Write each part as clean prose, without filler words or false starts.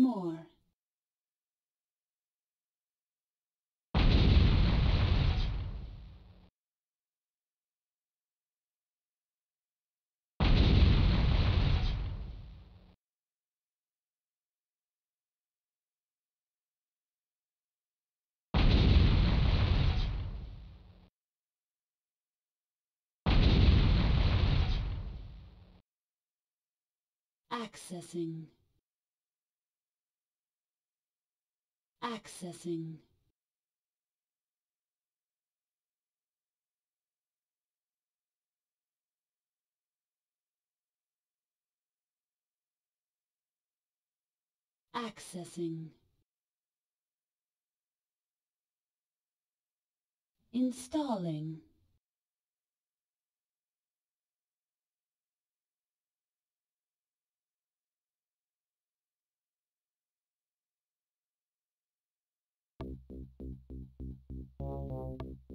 more. Accessing. Accessing. Installing.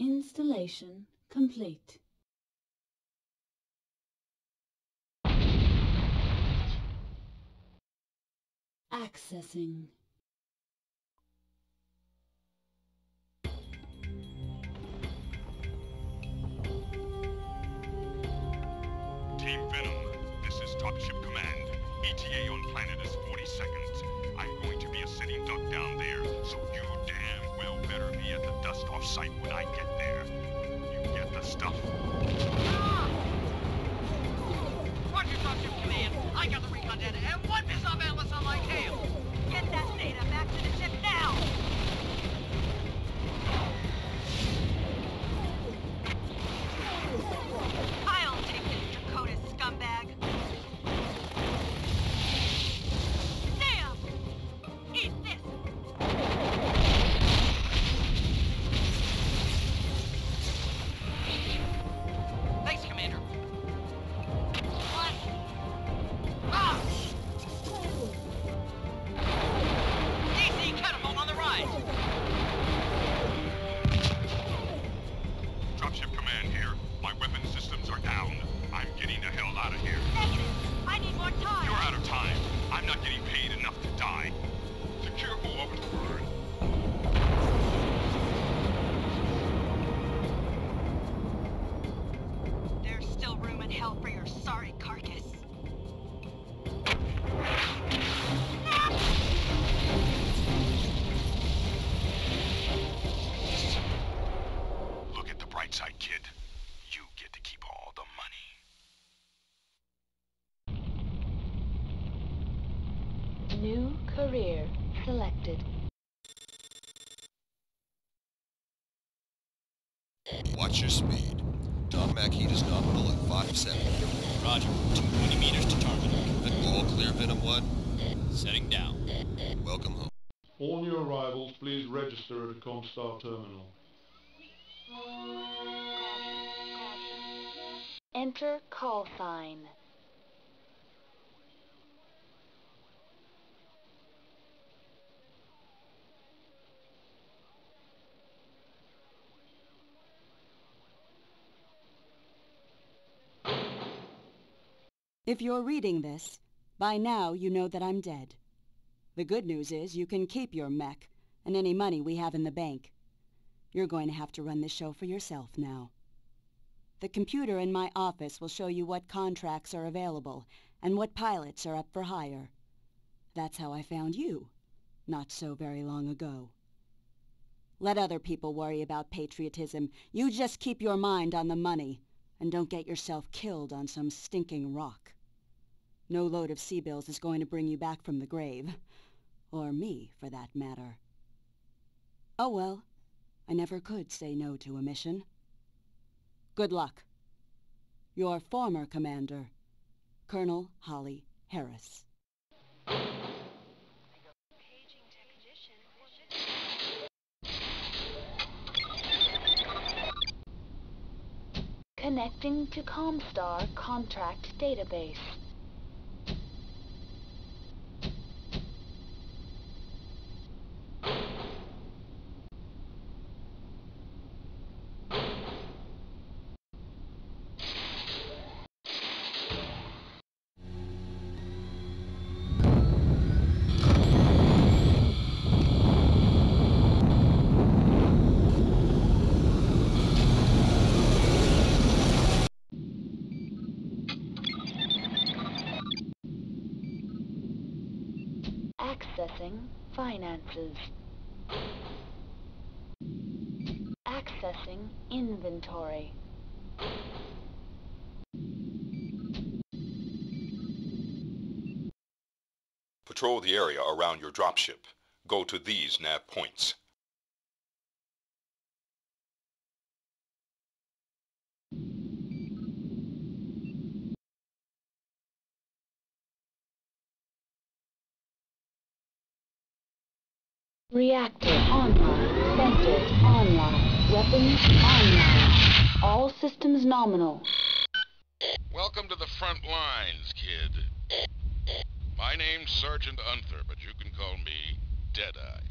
Installation complete. Accessing. Team Venom, this is Top Ship Command. ETA on planet is 40 seconds. I'm going to be a sitting duck down there, so you damn well better be at the dust-off site when I get there. You get the stuff. Ah! Roger, Top Ship Command. I got the recon data and one missile balance on my tail. Get that data back to the ship now! I'll take this Dakota scumbag. Damn! Eat this! Career selected. Watch your speed. Tom Mackey does not pull at 5-7. Roger. 220 meters to target. All clear, Venom 1. Setting down. Welcome home. All new arrivals, please register at the Comstar terminal. Enter call sign. If you're reading this, by now you know that I'm dead. The good news is you can keep your mech and any money we have in the bank. You're going to have to run this show for yourself now. The computer in my office will show you what contracts are available and what pilots are up for hire. That's how I found you, not so very long ago. Let other people worry about patriotism. You just keep your mind on the money and don't get yourself killed on some stinking rock. No load of sea bills is going to bring you back from the grave. Or me, for that matter. Oh well, I never could say no to a mission. Good luck. Your former commander, Colonel Holly Harris. Connecting to Comstar contract database. Accessing finances. Accessing inventory. Patrol the area around your dropship. Go to these nav points. Reactor online, sensors online, weapons online, all systems nominal. Welcome to the front lines, kid. My name's Sergeant Unther, but you can call me Deadeye.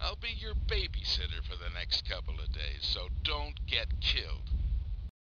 I'll be your babysitter for the next couple of days, so don't get killed.